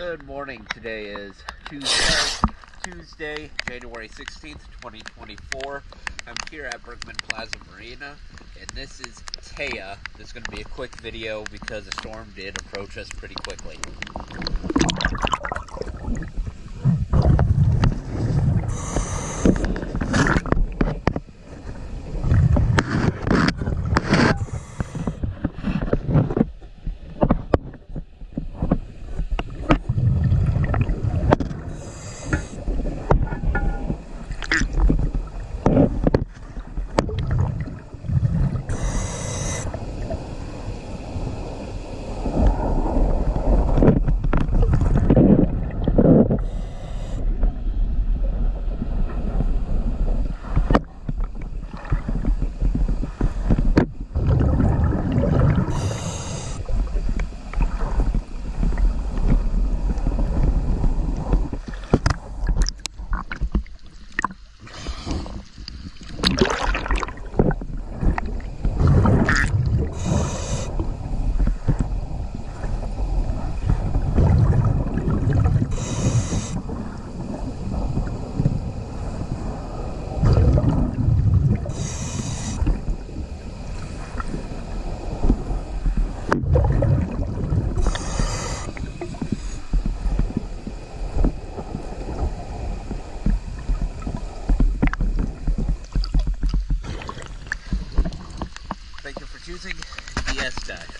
Good morning. Today is Tuesday, January 16th, 2024. I'm here at Berkman Plaza Marina, and this is Taya. This is going to be a quick video because the storm did approach us pretty quickly. Choosing DS Dive.